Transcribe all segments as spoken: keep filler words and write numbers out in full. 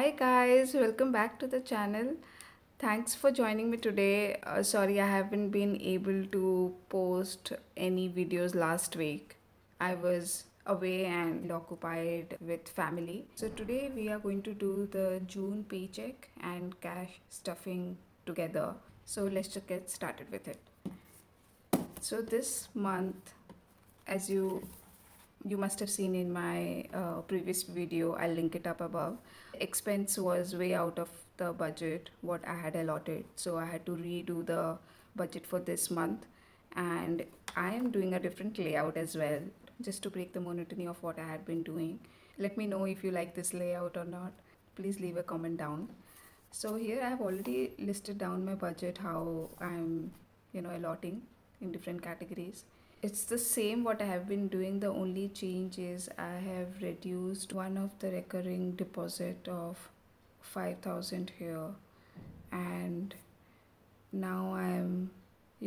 Hi guys, welcome back to the channel. Thanks for joining me today. Uh, sorry I haven't been able to post any videos last week. I was away and occupied with family. So today we are going to do the June paycheck and cash stuffing together. So let's just get started with it. So this month, as you You must have seen in my uh, previous video, I'll link it up above. Expense was way out of the budget what I had allotted, so I had to redo the budget for this month, and I am doing a different layout as well, just to break the monotony of what I had been doing. Let me know if you like this layout or not. Please leave a comment down. So here I have already listed down my budget, how I'm you know allotting in different categories. It's the same what I have been doing. The only change is I have reduced one of the recurring deposit of five thousand here, and now I'm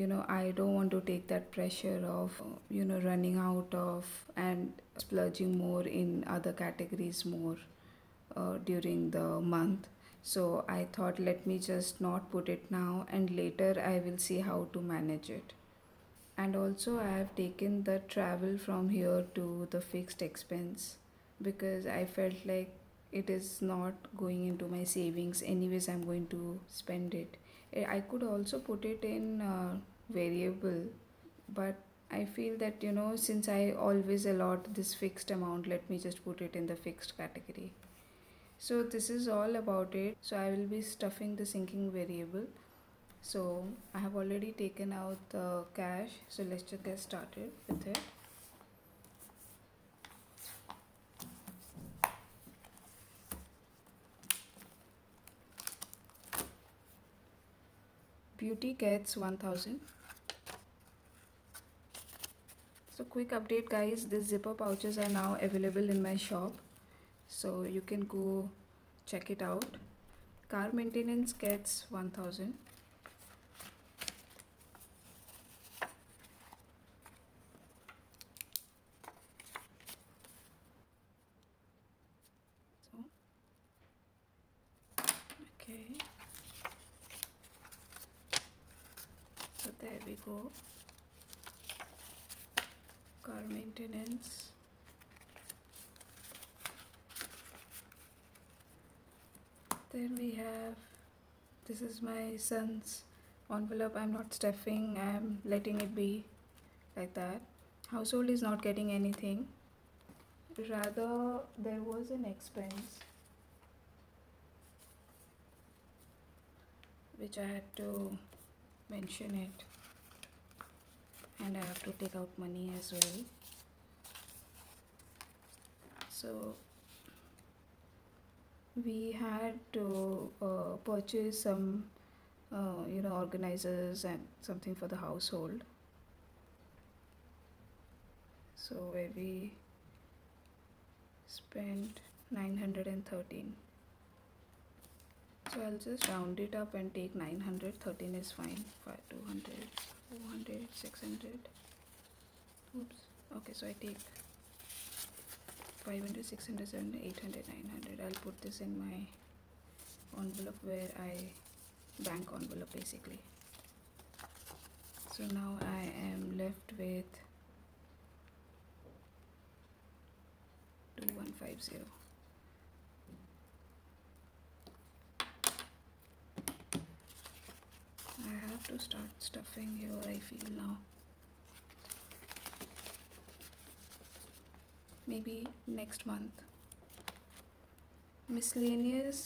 you know I don't want to take that pressure of you know running out of and splurging more in other categories more uh, during the month. So I thought, let me just not put it now, and later I will see how to manage it. And also I have taken the travel from here to the fixed expense, because I felt like it is not going into my savings anyways. I'm going to spend it. I could also put it in uh, variable, but I feel that you know since I always allot this fixed amount, let me just put it in the fixed category. So this is all about it. So I will be stuffing the sinking variable. So I have already taken out the cash, so let's just get started with it. Beauty gets one thousand. So quick update guys, these zipper pouches are now available in my shop, so you can go check it out. Car maintenance gets one thousand. So there we go. Car maintenance. Then we have, this is my son's envelope. I'm not stuffing, I'm letting it be like that. Household is not getting anything. Rather, there was an expense which I had to mention it, and I have to take out money as well. So we had to uh, purchase some uh, you know organizers and something for the household, so where we spent nine hundred thirteen. So I'll just round it up and take nine hundred. thirteen is fine. five, two hundred, four hundred, six hundred. Oops. Okay, so I take five hundred, six hundred, seven hundred, eight hundred, nine hundred. I'll put this in my envelope where I bank envelope basically. So now I am left with two one five zero. I have to start stuffing here, I feel now. Maybe next month. Miscellaneous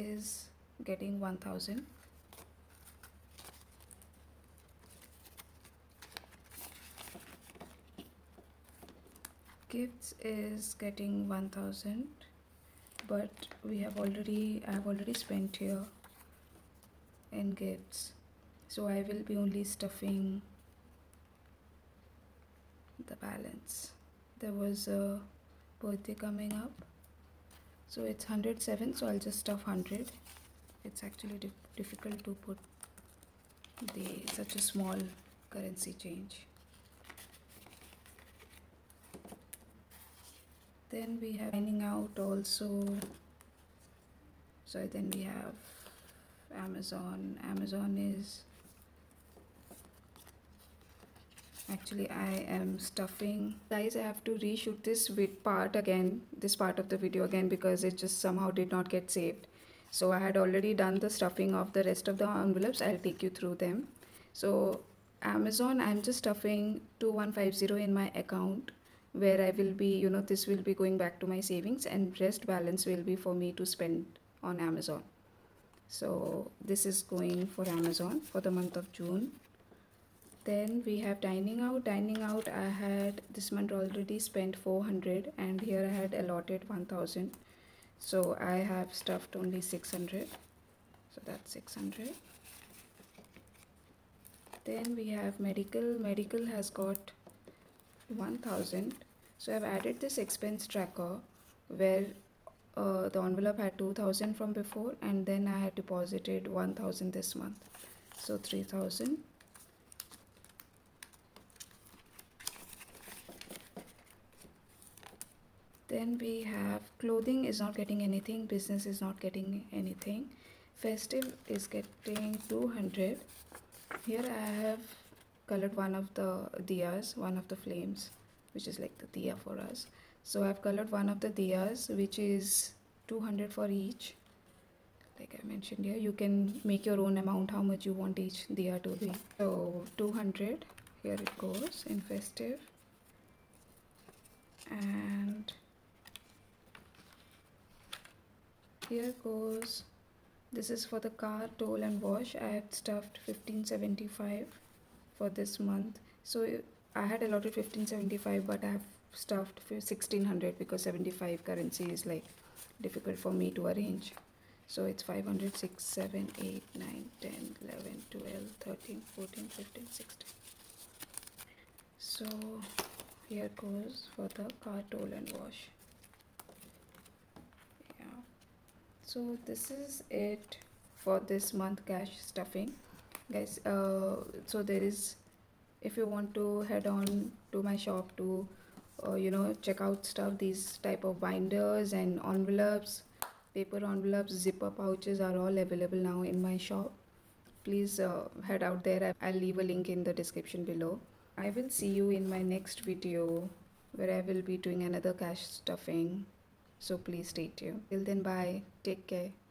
is getting one thousand. Gifts is getting one thousand, but we have already, I have already spent here and gifts, so I will be only stuffing the balance. There was a birthday coming up, so it's one hundred seven, so I'll just stuff one hundred. It's actually dif difficult to put the such a small currency change. Then we have finding out also. So then we have Amazon. Amazon is actually I am stuffing. Guys, I have to reshoot this part again, this part of the video again, because it just somehow did not get saved. So I had already done the stuffing of the rest of the envelopes. I'll take you through them. So Amazon, I'm just stuffing two one five zero in my account, where I will be, you know, this will be going back to my savings, and rest balance will be for me to spend on Amazon. So this is going for Amazon for the month of June. Then we have dining out. Dining out, I had this month already spent four hundred, and here I had allotted one thousand. So I have stuffed only six hundred. So that's six hundred. Then we have medical. Medical has got one thousand. So I've added this expense tracker where uh, the envelope had two thousand from before, and then I had deposited one thousand this month. So three thousand. Then we have clothing is not getting anything, business is not getting anything, festive is getting two hundred. Here I have colored one of the diyas, one of the flames, which is like the diya for us. So I've colored one of the diyas, which is two hundred for each. Like I mentioned here, you can make your own amount, how much you want each diya to be. So two hundred, here it goes in festive. And here goes, this is for the car toll and wash. I had stuffed fifteen seventy-five for this month. So I had allotted fifteen seventy-five, but I have stuffed sixteen hundred because seventy-five currency is like difficult for me to arrange. So it's five hundred, six, seven, eight, nine, ten, eleven, twelve, thirteen, fourteen, fifteen, sixteen. So here goes for the car toll and wash. So this is it for this month cash stuffing, guys. Uh, so there is, if you want to head on to my shop to uh, you know, check out stuff, these type of binders and envelopes, paper envelopes, zipper pouches are all available now in my shop. Please uh, head out there. I'll leave a link in the description below. I will see you in my next video, where I will be doing another cash stuffing. So please stay tuned. Till then, bye. Take care.